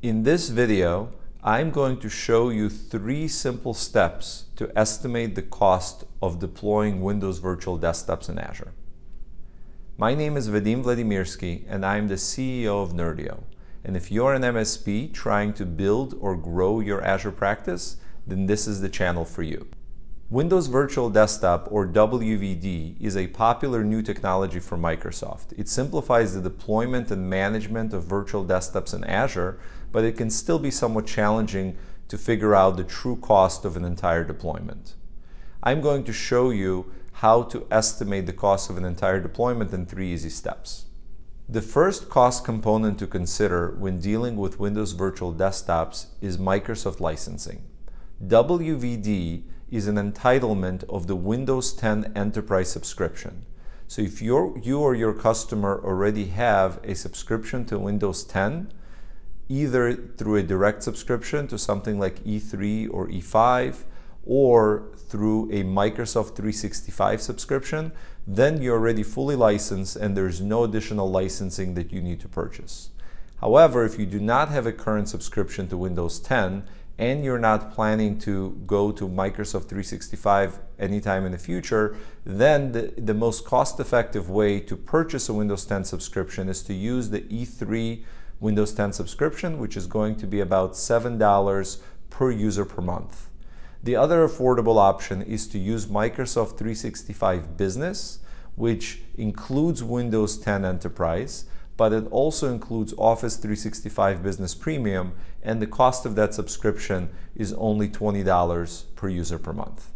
In this video, I'm going to show you 3 simple steps to estimate the cost of deploying Windows Virtual Desktops in Azure. My name is Vadim Vladimirsky, and I'm the CEO of Nerdio. And if you're an MSP trying to build or grow your Azure practice, then this is the channel for you. Windows Virtual Desktop, or WVD, is a popular new technology from Microsoft. It simplifies the deployment and management of virtual desktops in Azure, but it can still be somewhat challenging to figure out the true cost of an entire deployment. I'm going to show you how to estimate the cost of an entire deployment in 3 easy steps. The first cost component to consider when dealing with Windows Virtual Desktops is Microsoft licensing. WVD is an entitlement of the Windows 10 Enterprise subscription. So if you or your customer already have a subscription to Windows 10, either through a direct subscription to something like E3 or E5, or through a Microsoft 365 subscription, then you're already fully licensed and there's no additional licensing that you need to purchase. However, if you do not have a current subscription to Windows 10, and you're not planning to go to Microsoft 365 anytime in the future, then the most cost-effective way to purchase a Windows 10 subscription is to use the E3 Windows 10 subscription, which is going to be about $7 per user per month. The other affordable option is to use Microsoft 365 Business, which includes Windows 10 Enterprise, but it also includes Office 365 Business Premium, and the cost of that subscription is only $20 per user per month.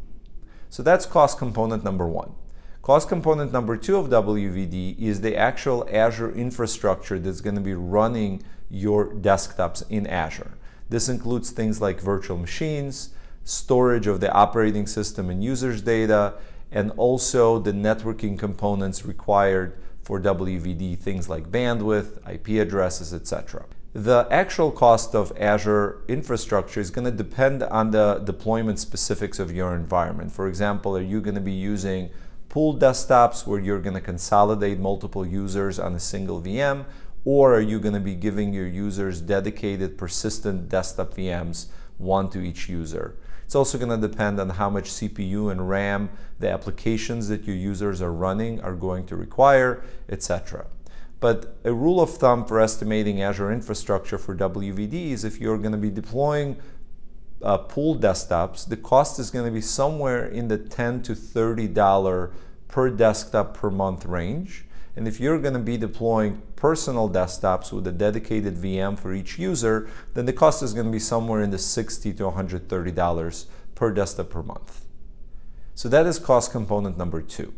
So that's cost component number 1. Cost component number 2 of WVD is the actual Azure infrastructure that's going to be running your desktops in Azure. This includes things like virtual machines, storage of the operating system and users' data, and also the networking components required for WVD, things like bandwidth, IP addresses, etc. The actual cost of Azure infrastructure is going to depend on the deployment specifics of your environment. For example, are you going to be using pooled desktops where you're going to consolidate multiple users on a single VM, or are you going to be giving your users dedicated persistent desktop VMs, one to each user? It's also going to depend on how much CPU and RAM the applications that your users are running are going to require, etc. But a rule of thumb for estimating Azure infrastructure for WVD is if you're going to be deploying pooled desktops, the cost is going to be somewhere in the $10 to $30 per desktop per month range. And if you're going to be deploying personal desktops with a dedicated VM for each user, then the cost is going to be somewhere in the $60 to $130 per desktop per month. So that is cost component number 2.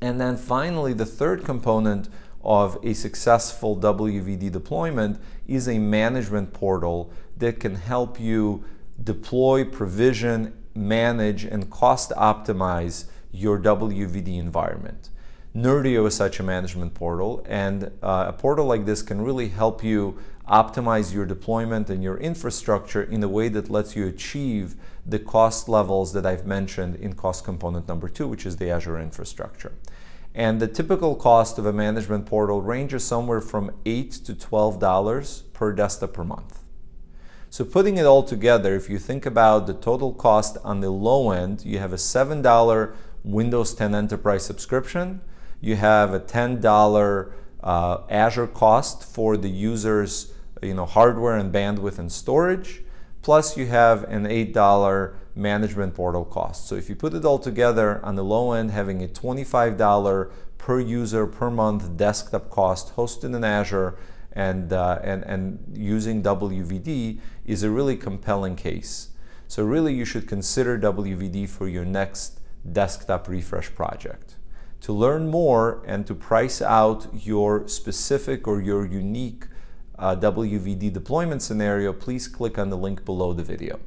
And then finally, the third component of a successful WVD deployment is a management portal that can help you deploy, provision, manage, and cost optimize your WVD environment. Nerdio is such a management portal, and a portal like this can really help you optimize your deployment and your infrastructure in a way that lets you achieve the cost levels that I've mentioned in cost component number 2, which is the Azure infrastructure. And the typical cost of a management portal ranges somewhere from $8 to $12 per desktop per month. So putting it all together, if you think about the total cost on the low end, you have a $7 Windows 10 Enterprise subscription, you have a $10 Azure cost for the user's hardware and bandwidth and storage, plus you have an $8 management portal cost. So if you put it all together, on the low end, having a $25 per user per month desktop cost hosted in Azure and using WVD is a really compelling case. So really you should consider WVD for your next desktop refresh project. To learn more and to price out your specific or your unique WVD deployment scenario, please click on the link below the video.